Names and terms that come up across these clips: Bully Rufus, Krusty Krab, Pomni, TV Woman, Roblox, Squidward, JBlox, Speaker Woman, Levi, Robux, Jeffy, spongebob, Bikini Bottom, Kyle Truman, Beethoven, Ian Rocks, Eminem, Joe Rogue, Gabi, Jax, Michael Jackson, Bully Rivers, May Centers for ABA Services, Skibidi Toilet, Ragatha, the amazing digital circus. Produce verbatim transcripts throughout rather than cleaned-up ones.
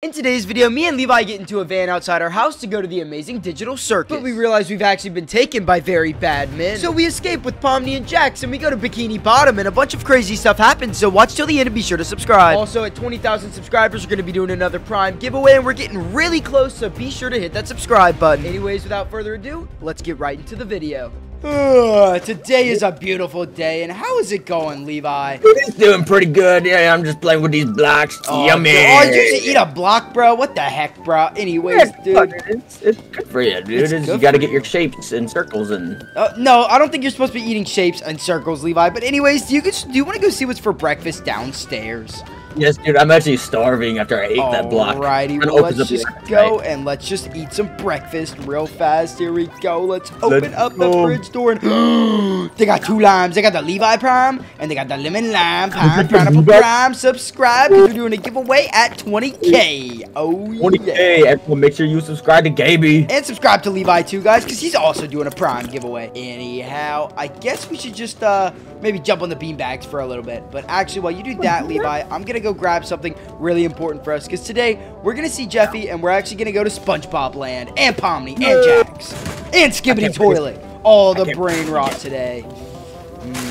In today's video, me and Levi get into a van outside our house to go to the amazing digital circus. But we realize we've actually been taken by very bad men. So we escape with Pomni and Jax, and we go to Bikini Bottom, and a bunch of crazy stuff happens, so watch till the end and be sure to subscribe. Also, at twenty thousand subscribers, we're going to be doing another Prime giveaway, and we're getting really close, so be sure to hit that subscribe button. Anyways, without further ado, let's get right into the video. Ugh, today is a beautiful day, and how is it going, Levi? It's doing pretty good. Yeah, I'm just playing with these blocks. Oh, yummy. Dude. Oh, you just eat a block, bro? What the heck, bro? Anyways, yeah, dude. It's, it's good for you, dude. It's it's, you gotta get your shapes and circles and... Uh, no, I don't think you're supposed to be eating shapes and circles, Levi. But anyways, you could, do you want to go see what's for breakfast downstairs? Yes, dude, I'm actually starving after I ate Alrighty, that block. Alrighty, well, let's just go and let's just eat some breakfast real fast. Here we go. Let's open let's up go. the fridge door. And they got two limes. They got the Levi Prime, and they got the Lemon Lime Prime. Pineapple Prime. Subscribe because we're doing a giveaway at twenty K. Oh, twenty K. Yeah. Everyone, make sure you subscribe to Gabi. And subscribe to Levi, too, guys, because he's also doing a Prime giveaway. Anyhow, I guess we should just uh maybe jump on the beanbags for a little bit. But actually, while you do that, Levi, I'm going to go Go grab something really important for us, because today we're gonna see Jeffy and we're actually gonna go to SpongeBob Land and Pomni and Jax and Skibidi Toilet. All the brain rot today.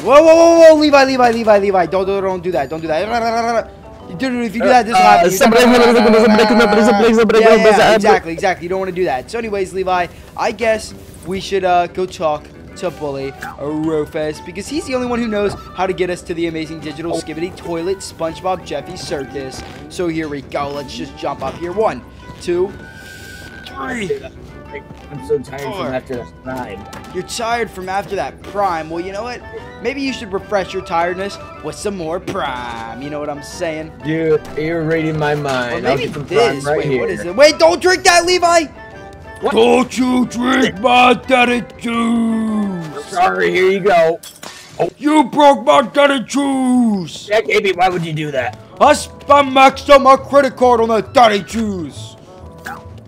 Whoa, whoa, whoa, whoa, Levi, Levi, Levi, Levi! Don't, don't, don't do that! Don't do that! Dude, if you do that, this will happen. Yeah, yeah, exactly, exactly. You don't want to do that. So, anyways, Levi, I guess we should uh, go talk to Bully Rufus, because he's the only one who knows how to get us to the amazing digital Skibidi Toilet SpongeBob Jeffy Circus. So here we go. Let's just jump up here. One, two, three. I'm so tired four. from after that prime. You're tired from after that prime. Well, you know what? Maybe you should refresh your tiredness with some more prime. You know what I'm saying? Dude, you're reading my mind. Well, maybe this. Right Wait, here. what is it? Wait, don't drink that, Levi! What? Don't you drink my daddy juice! Sorry, here you go. Oh. You broke my daddy juice! Yeah, Gabi, why would you do that? I spam maxed out my credit card on that daddy juice!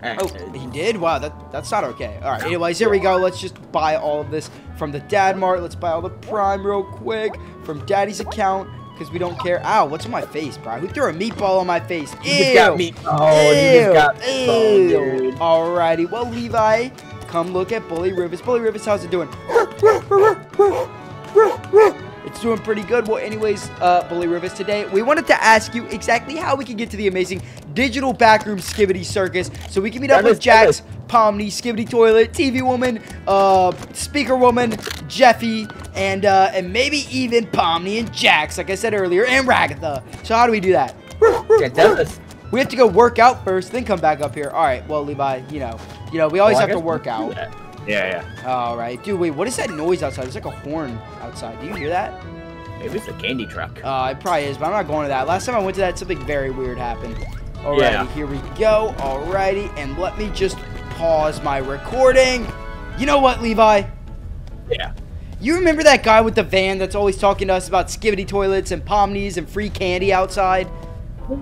Oh, he did? Wow, that, that's not okay. Alright, anyways, here we go. Let's just buy all of this from the Dad Mart. Let's buy all the Prime real quick from Daddy's account, because we don't care. Ow, what's on my face, bro? Who threw a meatball on my face? Ew. You just got meatball. Oh, you just got meatball, dude. Alrighty. Well, Levi, come look at Bully Rivers. Bully Rivers, how's it doing? It's doing pretty good. Well, anyways, uh, Bully Rivers, today we wanted to ask you exactly how we can get to the amazing digital backroom Skibidi Circus, so we can meet up with Jax, Pomni, Skibidi Toilet, T V Woman, uh, Speaker Woman, Jeffy, and uh, and maybe even Pomni and Jax, like I said earlier, and Ragatha. So how do we do that? We have to go work out first, then come back up here. All right. Well, Levi, you know, you know, we always well, have to work out. Yeah, yeah. All right, dude. Wait, what is that noise outside? It's like a horn outside. Do you hear that? Maybe it's a candy truck. Uh, it probably is, but I'm not going to that. Last time I went to that, something very weird happened. Alrighty, yeah. Here we go. Alrighty, and let me just pause my recording. You know what, Levi? Yeah. You remember that guy with the van that's always talking to us about Skibidi Toilets and Pomnis and free candy outside?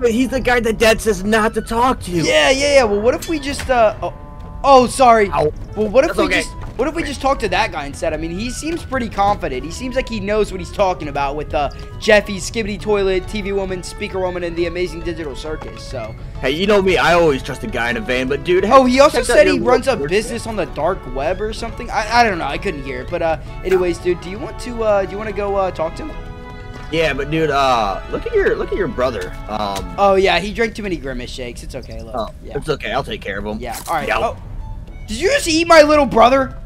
He's the guy that Dad says not to talk to. Yeah, yeah, yeah. Well, what if we just uh? Oh, oh sorry. Ow. Well, what if that's we okay. just what if we just talk to that guy instead? I mean, he seems pretty confident. He seems like he knows what he's talking about with uh, Jeffy, Skibidi Toilet, T V Woman, Speaker Woman, and the amazing digital circus. So. Hey, you know me. I always trust a guy in a van, but dude. Oh, he also said he runs a business on the dark web or something. I I don't know. I couldn't hear it, but uh, anyways, dude, do you want to uh, do you want to go uh, talk to him? Yeah, but dude, uh, look at your look at your brother. Um. Oh yeah, he drank too many Grimace shakes. It's okay. Look. Oh, yeah. It's okay. I'll take care of him. Yeah. All right. Yo. Oh. Did you just eat my little brother?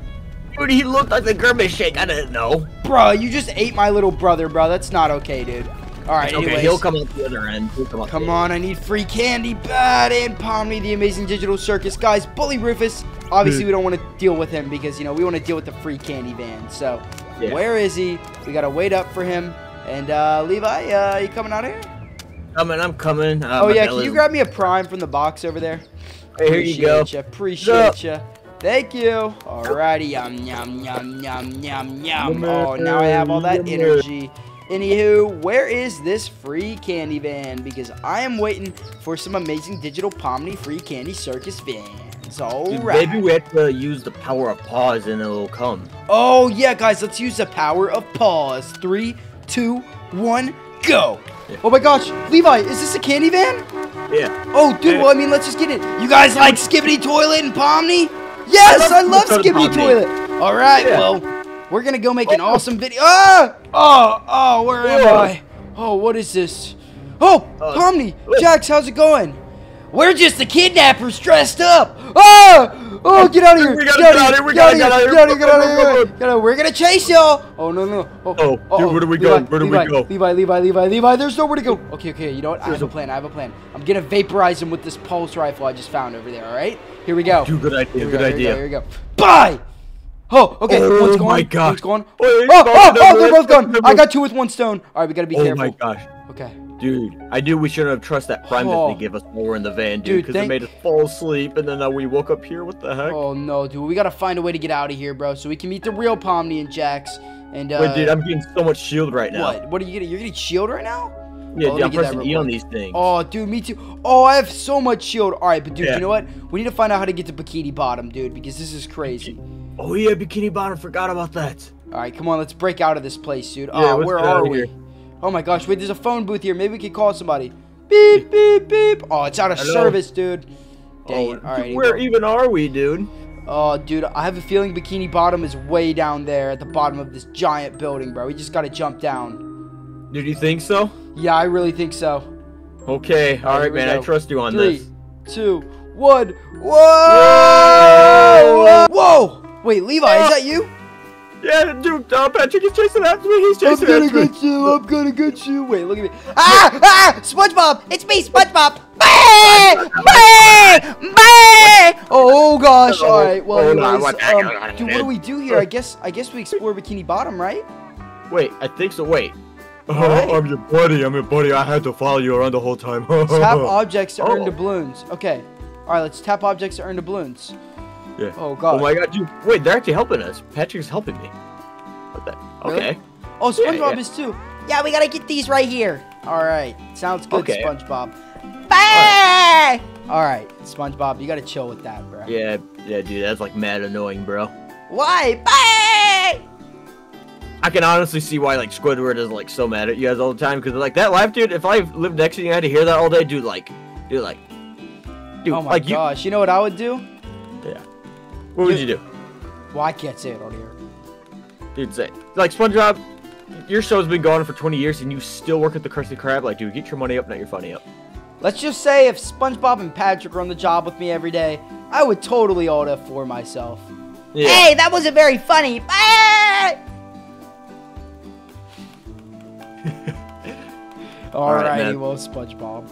Dude, he looked like the Grimace shake. I didn't know. Bro, you just ate my little brother, bro. That's not okay, dude. All right, okay, he'll come up the other end. He'll come up come on, end. I need free candy bad and Pomni, the amazing digital circus. Guys, Bully Rufus, obviously mm. we don't want to deal with him because, you know, we want to deal with the free candy van. So, yeah. Where is he? We got to wait up for him. And, uh, Levi, uh, you coming out here? Coming, I'm coming. Uh, oh, yeah, can you grab me a Prime from the box over there? Hey, here you go. Appreciate you. Appreciate you. Thank you. Alrighty. Yum, yum, yum, yum, yum, yum. Oh, now I have all that energy. Anywho, where is this free candy van? Because I am waiting for some amazing digital Pomni free candy circus vans. Alright. Maybe we have to use the power of pause and it'll come. Oh, yeah, guys. Let's use the power of pause. Three, two, one, go. Yeah. Oh, my gosh. Levi, is this a candy van? Yeah. Oh, dude, well, I mean, let's just get it. You guys like Skibidi Toilet and Pomni? Yes, I love, I love Skibidi Toilet. All right, yeah. Well, we're going to go make an oh. awesome video. Ah! Oh, oh, where am yeah. I? Oh, what is this? Oh, uh, Pomni, Jax, how's it going? We're just the kidnappers dressed up. Oh, oh, get out of here. Get out of here. Get out of here. Get out of here. We're going to chase y'all. Oh, no, no. Oh, oh, oh dude, where do we Levi, go? Where do Levi, we go? Levi, Levi, Levi, Levi. There's nowhere to go. Okay, okay. You know what? I have a plan. I have a plan. I'm going to vaporize him with this pulse rifle I just found over there. All right? Here we go. Dude, good idea. Good idea. Here we go. Bye. Oh, okay. Oh, one's gone. My God. One's gone. Oh, oh, oh, they're both gone. I got two with one stone. All right, we got to be careful. Oh, my gosh. Okay. Dude, I knew we shouldn't have trusted that prime oh. that they gave us when we were in the van, dude, because it made us fall asleep, and then uh, we woke up here. What the heck? Oh, no, dude. We got to find a way to get out of here, bro, so we can meet the real Pomni and Jax. And, uh, wait, dude, I'm getting so much shield right now. What? What are you getting? You're getting shield right now? Yeah, oh, dude, I'm pressing E on these things. Oh, dude, me too. Oh, I have so much shield. All right, but, dude, yeah. you know what? We need to find out how to get to Bikini Bottom, dude, because this is crazy. Oh, yeah, Bikini Bottom. Forgot about that. All right, come on. Let's break out of this place, dude. Yeah, oh, where are we? Here. Oh my gosh, wait, there's a phone booth here. Maybe we could call somebody. Beep, beep, beep. Oh, it's out of Hello. service, dude. Dang oh, it. All right, where even are we, dude? Oh, dude, I have a feeling Bikini Bottom is way down there at the bottom of this giant building, bro. We just got to jump down. Dude, you think so? Yeah, I really think so. Okay, all right, man, go. I trust you on Three, this. Three, two, one. Whoa! Whoa! Whoa! Wait, Levi, ah. is that you? Yeah, dude, uh, Patrick is chasing after me. He's chasing after me. I'm gonna get you. I'm gonna get you. Wait, look at me. Ah, ah, SpongeBob. It's me, SpongeBob. Oh gosh. All right. Well, anyways, um, dude, what do we do here? I guess, I guess we explore Bikini Bottom, right? Wait, I think so. Wait. Oh, right. I'm your buddy. I'm your buddy. I had to follow you around the whole time. Tap objects to earn oh. doubloons. Okay. All right. Let's tap objects to earn doubloons. Yeah. Oh god. Oh my god, dude. Wait, they're actually helping us. Patrick's helping me. What the? Okay. Really? Oh, SpongeBob yeah, yeah. is too. Yeah, we gotta get these right here. All right. Sounds good, okay. SpongeBob. Bye. All right. All right, SpongeBob, you gotta chill with that, bro. Yeah, yeah, dude. That's like mad annoying, bro. Why? Bye. I can honestly see why like Squidward is like so mad at you guys all the time because like that life, dude. If I lived next to you, I had to hear that all day, dude. Like, dude, like, dude. Oh my like, gosh. You... you know what I would do? Yeah. What would you do? Well, I can't say it on here. Dude, say like SpongeBob, your show's been going for twenty years and you still work at the Krusty Krab. Like, dude, get your money up, not your funny up. Let's just say if SpongeBob and Patrick were on the job with me every day, I would totally all that for myself. Yeah. Hey, that wasn't very funny. Bye! Alrighty, well, SpongeBob.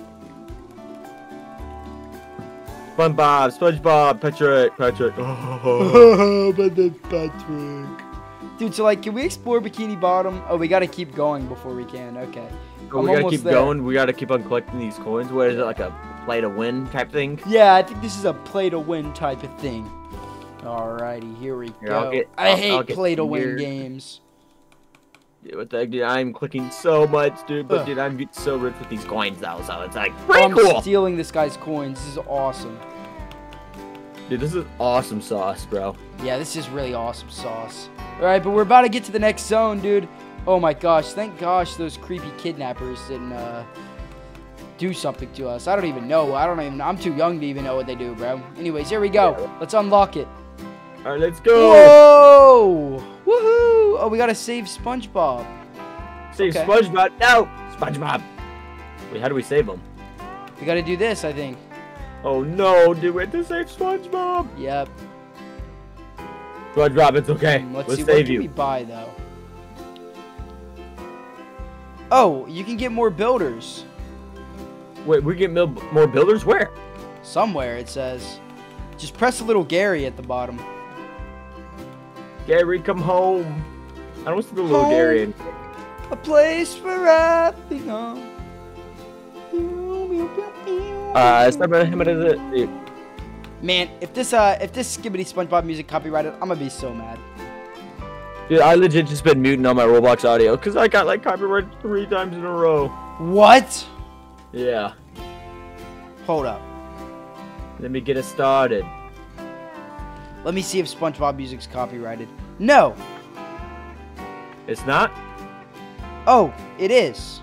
SpongeBob, SpongeBob, Patrick, Patrick. Oh, but then Patrick. Dude, so like, can we explore Bikini Bottom? Oh, we gotta keep going before we can. Okay. Oh, we gotta keep there. going. We gotta keep on collecting these coins. What is it, like a play to win type thing? Yeah, I think this is a play to win type of thing. Alrighty, here we here, go. I'll get, I'll, I hate I'll play to win games. Dude, what the heck, dude? I'm clicking so much, dude. But Ugh. dude, I'm getting so rich with these coins now, so it's like pretty I'm cool. I'm stealing this guy's coins. This is awesome. Dude, this is awesome sauce, bro. Yeah, this is really awesome sauce. All right, but we're about to get to the next zone, dude. Oh my gosh! Thank gosh those creepy kidnappers didn't uh, do something to us. I don't even know. I don't even. I'm too young to even know what they do, bro. Anyways, here we go. Yeah. Let's unlock it. All right, let's go. Whoa! Woohoo! Oh, we gotta save SpongeBob. Save okay. SpongeBob? No! SpongeBob! Wait, how do we save him? We gotta do this, I think. Oh no, dude, we have to save SpongeBob! Yep. SpongeBob, it's okay. Um, let's we'll see, save what you. Can we buy, though? Oh, you can get more builders. Wait, we get more builders? Where? Somewhere, it says. Just press a little Gary at the bottom. Gary, come home. I don't want to be a little home, Gary. In. A place where I belong. Uh, it's not it. Man, if this uh, if this Skibidi SpongeBob music copyrighted, I'm gonna be so mad. Dude, I legit just been muting on my Roblox audio because I got like copyrighted three times in a row. What? Yeah. Hold up. Let me get us started. Let me see if SpongeBob music's copyrighted. No! It's not? Oh, it is.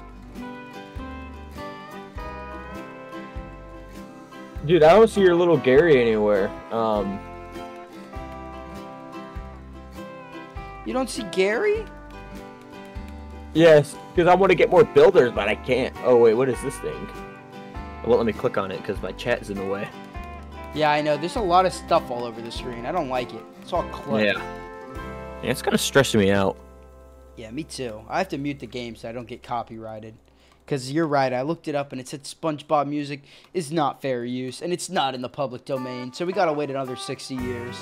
Dude, I don't see your little Gary anywhere. Um... You don't see Gary? Yes, because I want to get more builders, but I can't. Oh, wait, what is this thing? It won't let me click on it because my chat's in the way. Yeah, I know. There's a lot of stuff all over the screen. I don't like it. It's all cluttered. Yeah. Yeah, it's kind of stressing me out. Yeah, me too. I have to mute the game so I don't get copyrighted. Because you're right, I looked it up and it said SpongeBob music is not fair use, and it's not in the public domain, so we gotta wait another sixty years.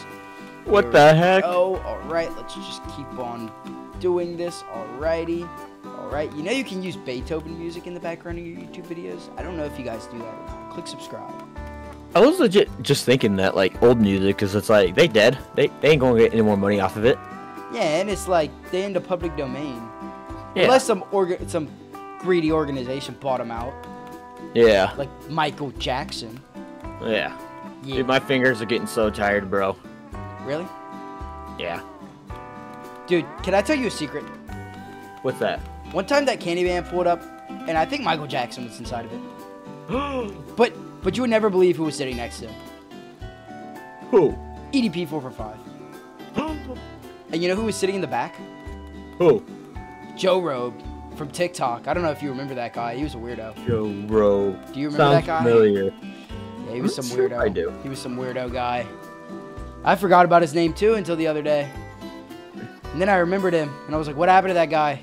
What there the heck? Oh, alright, let's just keep on doing this, alrighty. Alright, you know you can use Beethoven music in the background of your YouTube videos? I don't know if you guys do that or not. Click subscribe. I was legit just thinking that, like, old music, because it's like, they dead. They, they ain't gonna get any more money off of it. Yeah, and it's like, they in the public domain. Yeah. Unless some organ... some greedy organization bought him out. Yeah. Like Michael Jackson. Yeah. yeah. Dude, my fingers are getting so tired, bro. Really? Yeah. Dude, can I tell you a secret? What's that? One time that candy van pulled up, and I think Michael Jackson was inside of it. but but you would never believe who was sitting next to him. Who? E D P four forty-five. And you know who was sitting in the back? Who? Joe Rogue. From TikTok. I don't know if you remember that guy. He was a weirdo. Joe Rogue. Do you remember Sounds that guy? Familiar. Yeah, he was I'm some sure weirdo. I do. He was some weirdo guy. I forgot about his name too until the other day. And then I remembered him and I was like, what happened to that guy?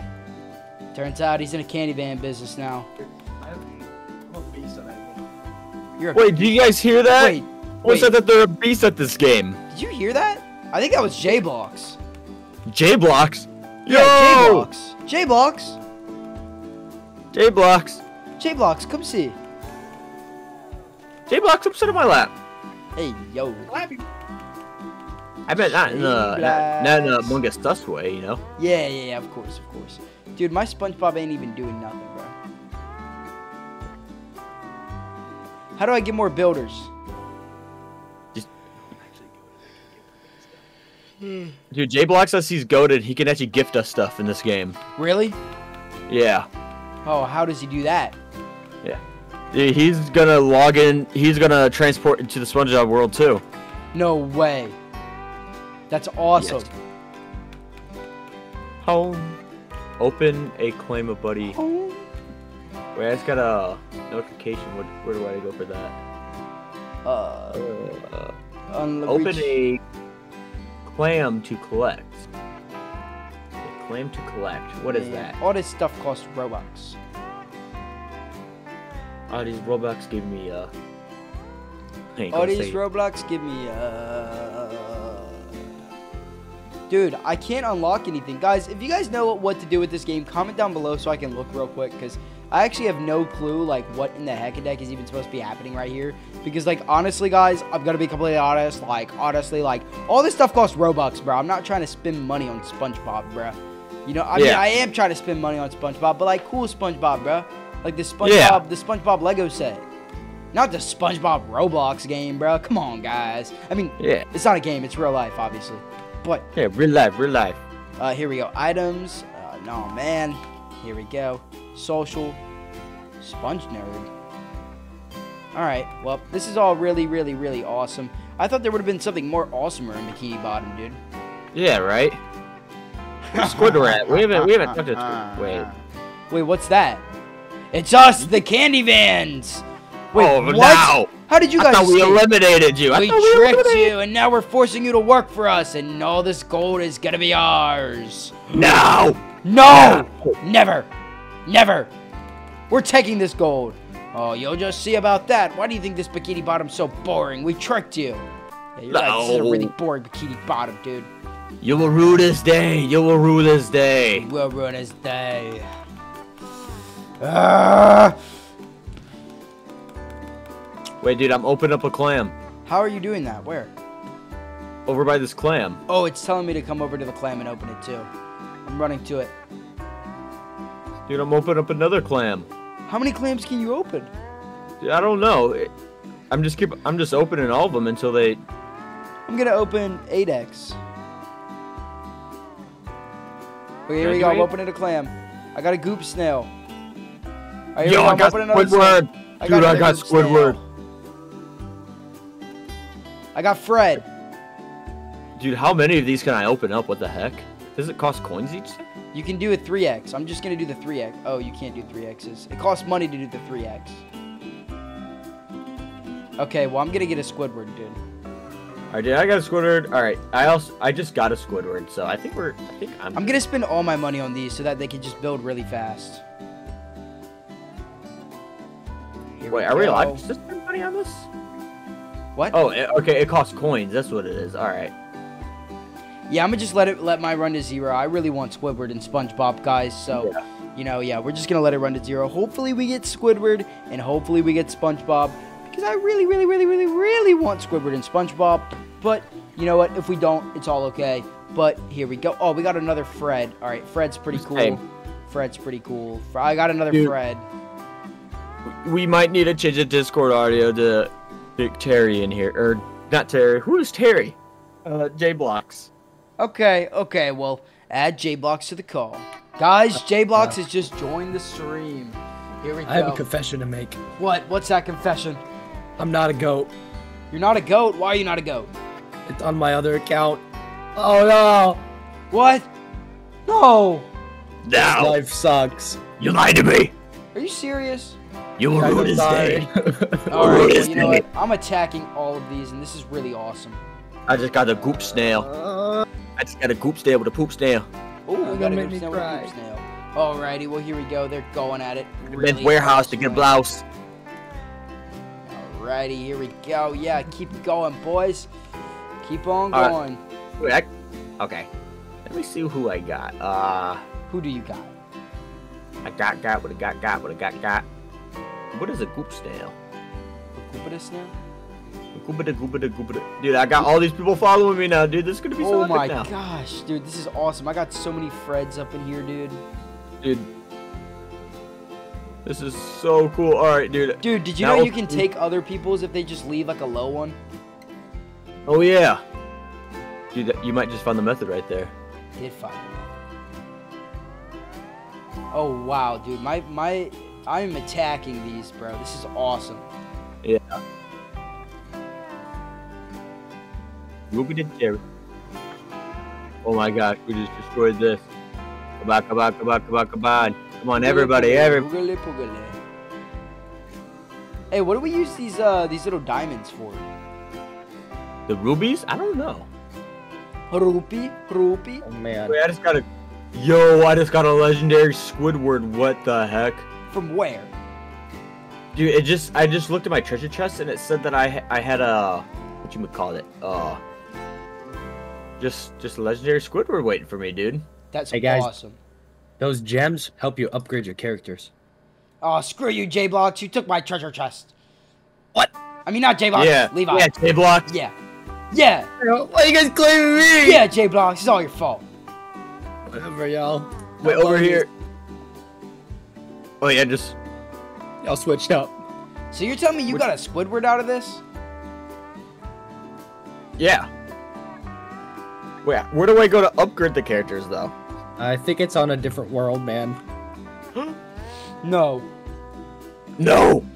Turns out he's in a candy van business now. I'm a beast at that game. Wait, do you guys hear that? Wait. Who said that they're a beast at this game? Did you hear that? I think that was JBlox. JBlox? Yo! Yeah, JBlox. JBlox. JBlox. JBlox, come see. JBlox, come sit on my lap. Hey, yo. I bet not in uh, not, not in a Among Us Dust way, you know? Yeah, yeah, yeah, of course, of course. Dude, my SpongeBob ain't even doing nothing, bro. How do I get more builders? Just... Dude, JBlox says he's goated. He can actually gift us stuff in this game. Really? Yeah. Oh, how does he do that? Yeah. Dude, he's gonna log in. He's gonna transport into the SpongeBob world, too. No way. That's awesome. Yes. Home. Open a claim a buddy. Home. Wait, I just got a notification. Where, where do I go for that? Uh. uh open reach. a clam to collect. Claim to collect. What yeah, is that? All this stuff costs Robux. All these Robux give me uh. All these Robux give me uh. Dude, I can't unlock anything, guys. If you guys know what to do with this game, comment down below so I can look real quick, because I actually have no clue like what in the heck a deck is even supposed to be happening right here. Because like honestly, guys, I'm gonna be completely honest. Like honestly, like all this stuff costs Robux, bro. I'm not trying to spend money on SpongeBob, bro. You know, I yeah. mean, I am trying to spend money on SpongeBob, but like cool SpongeBob, bro. Like the SpongeBob, yeah. the SpongeBob Lego set, not the SpongeBob Roblox game, bro. Come on, guys. I mean, yeah, it's not a game; it's real life, obviously. But yeah, real life, real life. Uh, here we go. Items. Uh, no, man. Here we go. Social sponge nerd. All right. Well, this is all really, really, really awesome. I thought there would have been something more awesomer in Bikini Bottom, dude. Yeah, right. Squidward. We haven't, we haven't touched it. Wait. Wait, what's that? It's us, the candy vans. Wait, oh, what? Now. How did you guys? I thought we eliminated you. I we thought we tricked eliminated. you, and now we're forcing you to work for us, and all this gold is gonna be ours. No. No! Yeah. Never! Never! We're taking this gold. Oh, you'll just see about that. Why do you think this Bikini Bottom's so boring? We tricked you. Yeah, you're no. like, this is a really boring Bikini Bottom, dude. You will rue this day. You will rue this day. You will ruin this day. Uh... Wait, dude, I'm opening up a clam. How are you doing that? Where? Over by this clam. Oh, it's telling me to come over to the clam and open it, too. I'm running to it. Dude, I'm opening up another clam. How many clams can you open? Dude, I don't know. It, I'm just keep. I'm just opening all of them until they. I'm gonna open eight X. Okay, here we go. I'm opening a clam. I got a goop snail. All right, Yo, I got Squidward. Dude, I got Squidward. I got Fred. Dude, how many of these can I open up? What the heck? Does it cost coins each time? You can do a three X. I'm just going to do the three X. Oh, you can't do three X's. It costs money to do the three X. Okay, well, I'm going to get a Squidward, dude. All right, dude, I got a Squidward. All right, I also I just got a Squidward, so I think we're I think I'm I'm gonna spend all my money on these so that they can just build really fast. Here Wait, we are go. we allowed to spend money on this? What? Oh, it, okay, it costs coins. That's what it is. All right. Yeah, I'm gonna just let it let my run to zero. I really want Squidward and SpongeBob, guys. So, yeah. you know, yeah, we're just gonna let it run to zero. Hopefully, we get Squidward and hopefully we get SpongeBob. Because I really, really, really, really, really want Squidward and SpongeBob. But, you know what? If we don't, it's all okay. But, here we go. Oh, we got another Fred. All right, Fred's pretty cool. Hey. Fred's pretty cool. I got another Dude. Fred. We might need to change the Discord audio to Big Terry in here. Or, not Terry. Who is Terry? Uh, JBlox. Okay, okay. Well, add JBlox to the call. Guys, JBlox has just joined the stream. Here we go. I have a confession to make. What? What's that confession? I'm not a goat. You're not a goat? Why are you not a goat? It's on my other account. Oh, no. What? No. No. Life sucks. You lied to me. Are you serious? You will ruin his day. All right, well, you know what? I'm attacking all of these, and this is really awesome. I just got a goop snail. Uh, I just got a goop snail with a poop snail. Oh, I got a goop snail with a poop snail. Alrighty, well, here we go. They're going at it. Really Men's warehouse to get a blouse. Alrighty, here we go. Yeah, keep going, boys. Keep on going. Uh, wait, I, okay. Let me see who I got. Uh, who do you got? I got got what I got got what I got got. What is a goop snail? A goopita snail? Goopita goopita goopita. Dude, I got all these people following me now, dude. This is gonna be so epic now. Oh my gosh, dude, this is awesome. I got so many Freds up in here, dude. Dude. This is so cool. All right, dude. Dude, did you now know you can take other people's if they just leave like a low one? Oh, yeah. Dude, that, you might just find the method right there. I did find the method. Oh, wow, dude. My, my, I'm attacking these, bro. This is awesome. Yeah. Ruby did Jerry. Oh, my gosh. We just destroyed this. Come on, come on, come on, come on, come on. Come on, everybody, everybody. Hey, what do we use these uh these little diamonds for? The rubies? I don't know. Rupee, rupee. Oh man. Wait, I just got a Yo, I just got a legendary Squidward. What the heck? From where? Dude, it just I just looked at my treasure chest and it said that I I had a what you would call it? Uh just just a legendary Squidward waiting for me, dude. That's hey, guys. awesome. Those gems help you upgrade your characters. Oh, screw you, JBlox. You took my treasure chest. What? I mean, not JBlox. Yeah. Levi. Yeah, JBlox. Yeah. Yeah. Why are you guys claiming me? Yeah, JBlox. It's all your fault. Whatever, y'all. Wait, over here. Oh, yeah, just... Y'all switched up. So you're telling me you Which... got a Squidward out of this? Yeah. Wait, where do I go to upgrade the characters, though? I think it's on a different world, man. No. No!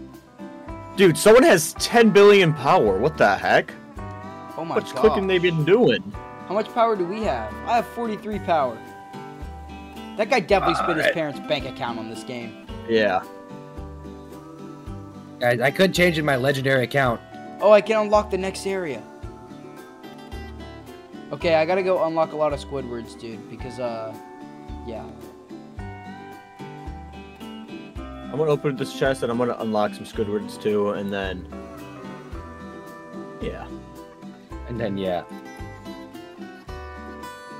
Dude, someone has ten billion power. What the heck? Oh my god. What's clicking they been doing? How much power do we have? I have forty-three power. That guy definitely All spent right. his parents' bank account on this game. Yeah. I, I could change in my legendary account. Oh, I can unlock the next area. Okay, I gotta go unlock a lot of Squidwards, dude, because, uh, yeah. I'm gonna open this chest, and I'm gonna unlock some Squidwards, too, and then... Yeah. And then, yeah.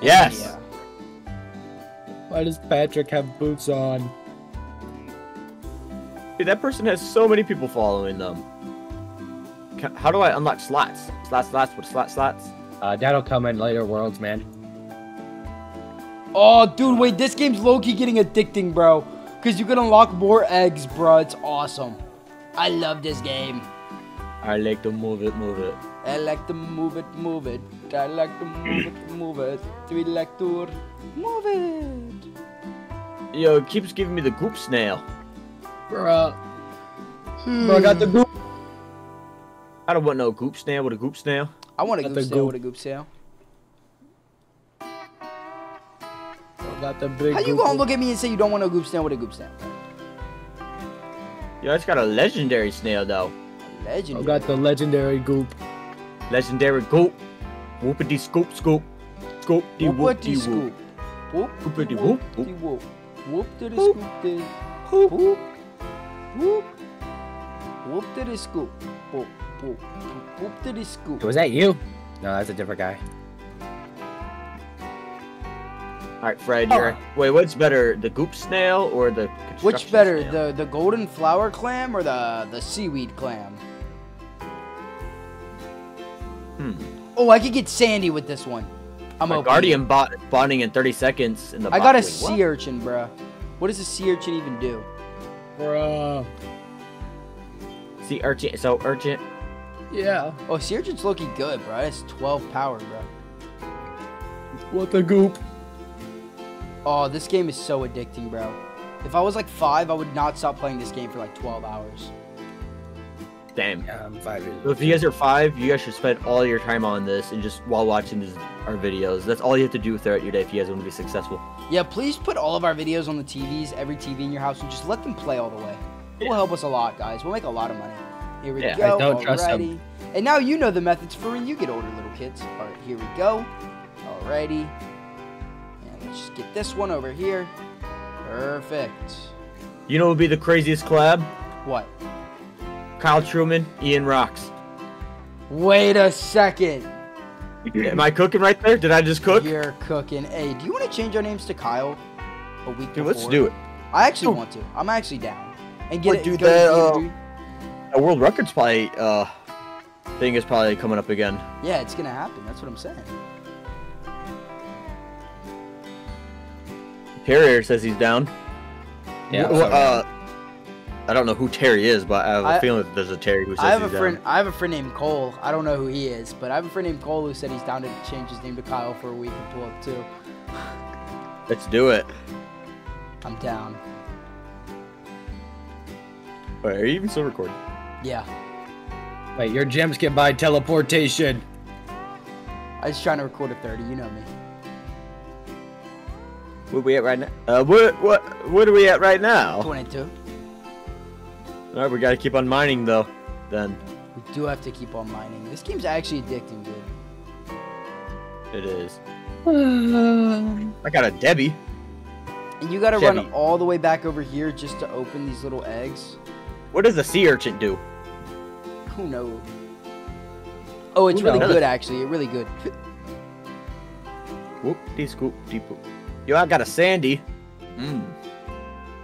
Yes! Yeah. Why does Patrick have boots on? Dude, that person has so many people following them. How do I unlock slots? Slots, slots, what slot, slots? Uh, that'll come in later worlds, man. Oh, dude, wait, this game's low-key getting addicting, bro. Because you can unlock more eggs, bro. It's awesome. I love this game. I like to move it, move it. I like to move it, move it. I like to move it, move it. We like to move it. Yo, it keeps giving me the goop snail. Bruh. Hmm. Bro, I got the goop. I don't want no goop snail with a goop snail. I want a goop sale with a goop sale. Got the big How you gonna look at me and say you don't want a goop snail with a goop snail? Yo, it's got a legendary snail though. Legendary. I got the legendary goop. Legendary goop. Whoopity scoop scoop. Scoop de whoop de whoop. Whoop whoopity whoop. Whoop whoop to the scoop de whoop whoop whoop. Whoop to the scoop. Whoop whoop whoop to the scoop. Was that you? No, that's a different guy. All right, Fred. You're, oh. Wait, what's better, the goop snail or the which better, snail? the the golden flower clam or the the seaweed clam? Hmm. Oh, I could get Sandy with this one. I'm a guardian bot bonding in thirty seconds in the. I got a sea what? urchin, bruh. What does a sea urchin even do? Bruh. Sea urchin, so urchin. Yeah. Oh, sea urchin's looking good, bruh. That's twelve power, bruh. What the goop? Oh, this game is so addicting, bro. If I was like five, I would not stop playing this game for like twelve hours. Damn. Yeah, I'm five years old. If you guys are five, you guys should spend all your time on this and just while watching these, our videos. That's all you have to do throughout your day if you guys want to be successful. Yeah, please put all of our videos on the T Vs, every T V in your house, and just let them play all the way. It yeah. will help us a lot, guys. We'll make a lot of money. Here we yeah, go. I don't Alrighty. trust them. And now you know the methods for when you get older, little kids. All right, here we go. Alrighty. Just get this one over here. Perfect. You know what would be the craziest collab? What? Kyle Truman, Ian Rocks. Wait a second. Am I cooking right there? Did I just cook? You're cooking. Hey, do you want to change our names to Kyle a week Dude, before? Let's do it. I actually Dude. want to. I'm actually down. And get do that. Uh, a world records probably uh, thing is probably coming up again. Yeah, it's gonna happen. That's what I'm saying. Terrier says he's down. Yeah. Well, uh, I don't know who Terry is, but I have a I, feeling that there's a Terry who says I have he's a friend, down. I have a friend named Cole. I don't know who he is, but I have a friend named Cole who said he's down to change his name to Kyle for a week and pull up too. Let's do it. I'm down. Wait, are you even still recording? Yeah. Wait, your gems get by teleportation. I was trying to record a thirty. You know me. Where we at right now? Uh, what what what are we at right now? twenty-two. All right, we gotta keep on mining though. Then. We do have to keep on mining. This game's actually addicting, dude. It is. I got a Debbie. And you gotta Debbie. run all the way back over here just to open these little eggs. What does a sea urchin do? Who knows? Oh, it's Who really knows? good actually. It's really good. Whoop dee scoop dee poop. Yo, I got a Sandy. Mmm.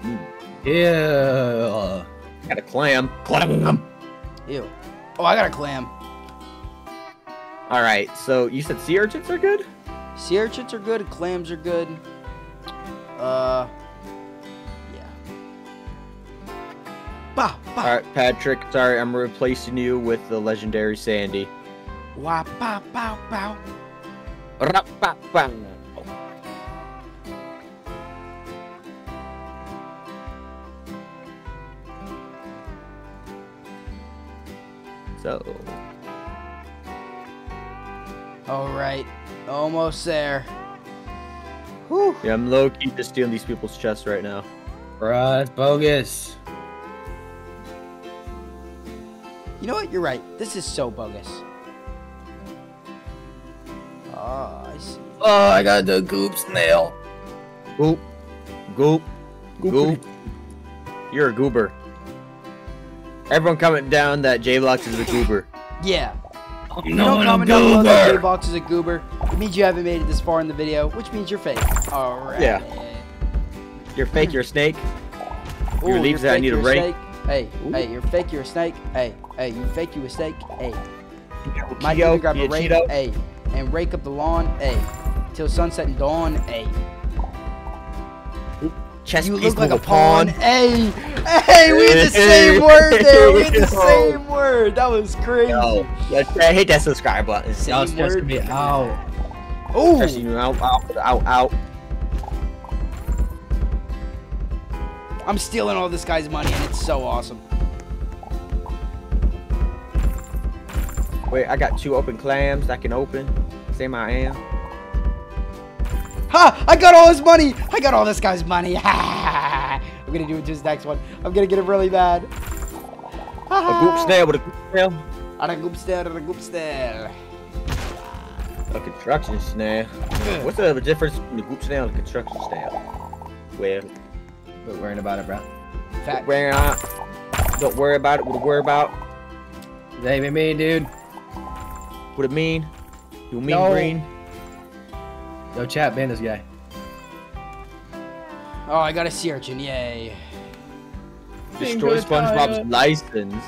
Mm. Yeah. I got a clam. Clam. Ew. Oh, I got a clam. All right. So you said sea urchins are good? Sea urchins are good. Clams are good. Uh. Yeah. Bah, bah. All right, Patrick. Sorry, I'm replacing you with the legendary Sandy. Wah, bah, bow, bow. Ra, bah, bah. So. All right, almost there. Whew. Yeah, I'm low key just stealing these people's chests right now. Bruh, that's bogus. You know what? You're right. This is so bogus. Oh, I see. Oh, I got the goop snail. Goop, goop, goop. goop. You're a goober. Everyone comment down that JBlox is a goober. Yeah. No, you don't comment down below that JBlox is a goober. It means you haven't made it this far in the video, which means you're fake. All right. Yeah. You're fake. You're a snake. Ooh, your leaves that I need a rake. Hey, Ooh. hey, you're fake. You're a snake. Hey, hey, you fake. You a snake. Hey. Might need to grab a rake. Hey, and rake up the lawn. Hey, till sunset and dawn. Hey. Chess you look like a pawn. pawn. Hey, hey, we had the same word there. We had the same word. That was crazy. Yo, I hit that subscribe button. Same I was supposed to be out. Oh. Out, out, out, out. I'm stealing all this guy's money, and it's so awesome. Wait, I got two open clams I can open. Same I am. Ha! I got all his money! I got all this guy's money! Ha! I'm gonna do this next one. I'm gonna get it really bad. A goop snail with a goop snail. At a goop snail, at a goop snail. A construction snail. What's the difference between the goop snail and the construction snail? Well, quit worrying about it, bro. Fact. Don't worry about it. What to worry about? They be mean, dude. What it mean? You mean no. Green? Yo, chat, ban this guy. Oh, I got a sea urchin. Yay. Destroy SpongeBob's diet. License.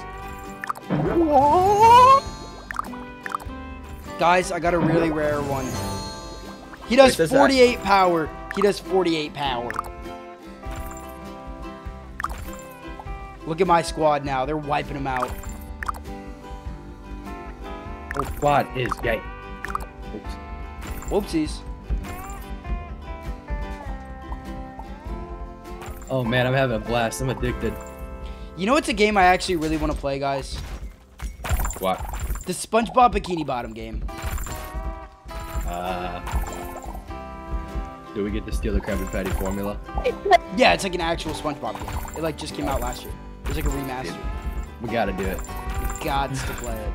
Guys, I got a really rare one. He does Wait, forty-eight that? power. He does forty-eight power. Look at my squad now. They're wiping them out. Your squad is gay. Oops. Whoopsies. Oh man, I'm having a blast. I'm addicted. You know, it's a game I actually really want to play, guys. What? The SpongeBob Bikini Bottom game. Uh. Do we get to steal the Krabby Patty formula? Yeah, it's like an actual SpongeBob game. It like just came out last year. It was like a remaster. We gotta do it. We gots to play it.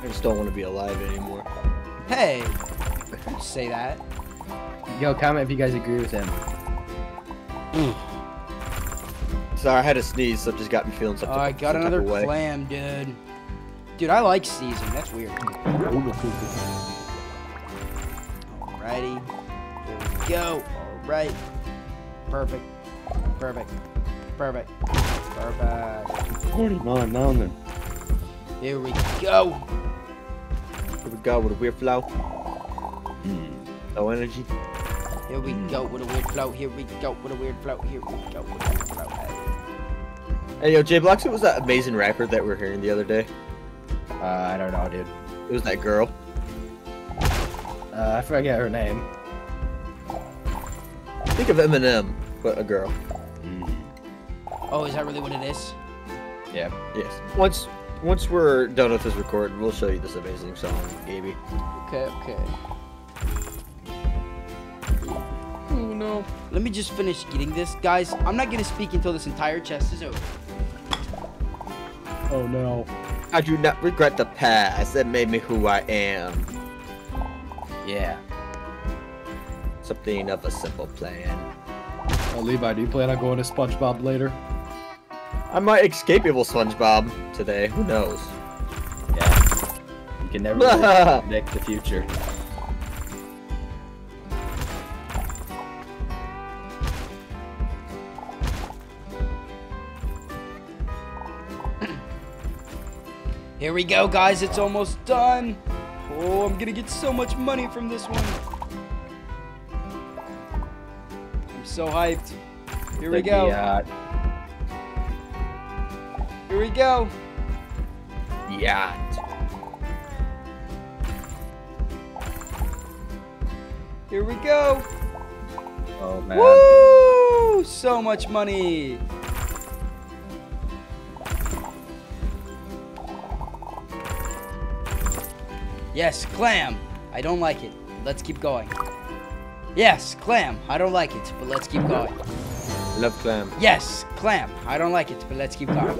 I just don't want to be alive anymore. Hey, don't say that. Yo, comment if you guys agree with him. Mm. Sorry, I had a sneeze, so it just got me feeling something. Oh, I got another clam, dude. Dude, I like sneezing. That's weird. Alrighty. There we go. Alright. Perfect. Perfect. Perfect. Perfect. forty-nine now and then. Here we go. Here we go with a weird flow. Mm. Low energy. Here we mm. go with a weird flow. Here we go with a weird flow. Here we go with a weird flow. Hey, yo, JBlox, what was that amazing rapper that we were hearing the other day? Uh, I don't know, dude. It was that girl. Uh, I forget her name. Think of Eminem, but a girl. Mm. Oh, is that really what it is? Yeah. Yes. Once. Once we're done with this record, we'll show you this amazing song, Gabi. Okay, okay. Oh no. Let me just finish eating this, guys. I'm not gonna speak until this entire chest is over. Oh no. I do not regret the past that made me who I am. Yeah. Something of a simple plan. Oh, Levi, do you plan on going to SpongeBob later? I might escape evil SpongeBob today. Who knows? Yeah. You can never really predict the future. Here we go, guys. It's almost done. Oh, I'm gonna get so much money from this one. I'm so hyped. Here we go. Yeah. Here we go. Yeah. Here we go. Oh man. Woo! So much money. Yes, clam. I don't like it. Let's keep going. Yes, clam. I don't like it, but let's keep going. Love clam. Yes, clam. I don't like it, but let's keep going.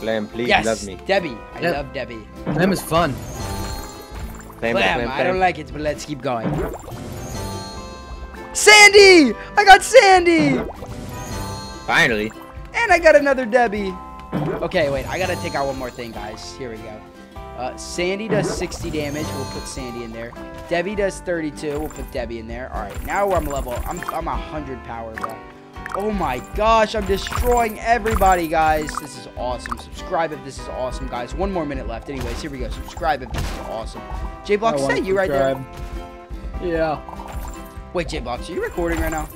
Clam, please yes, love me. Debbie. I Clam. love Debbie. Clam is fun. Clam, Clam, Clam I Clam. don't like it, but let's keep going. Sandy! I got Sandy! Finally. And I got another Debbie. Okay, wait. I gotta take out one more thing, guys. Here we go. Uh, Sandy does sixty damage. We'll put Sandy in there. Debbie does thirty-two. We'll put Debbie in there. All right. Now I'm level. I'm I'm one hundred power, bro. Oh my gosh, I'm destroying everybody, guys. This is awesome. Subscribe if this is awesome, guys. One more minute left. Anyways, here we go. Subscribe if this is awesome. JBlox, is that you right there? Yeah. Wait, JBlox, are you recording right now?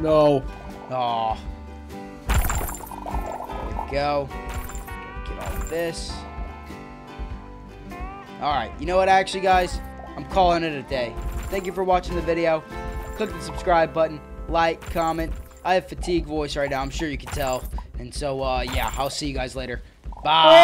No. Aw. There we go. Get all of this. Alright, you know what, actually, guys? I'm calling it a day. Thank you for watching the video. Click the subscribe button. Like, comment. I have fatigue voice right now. I'm sure you can tell. And so, uh, yeah, I'll see you guys later. Bye.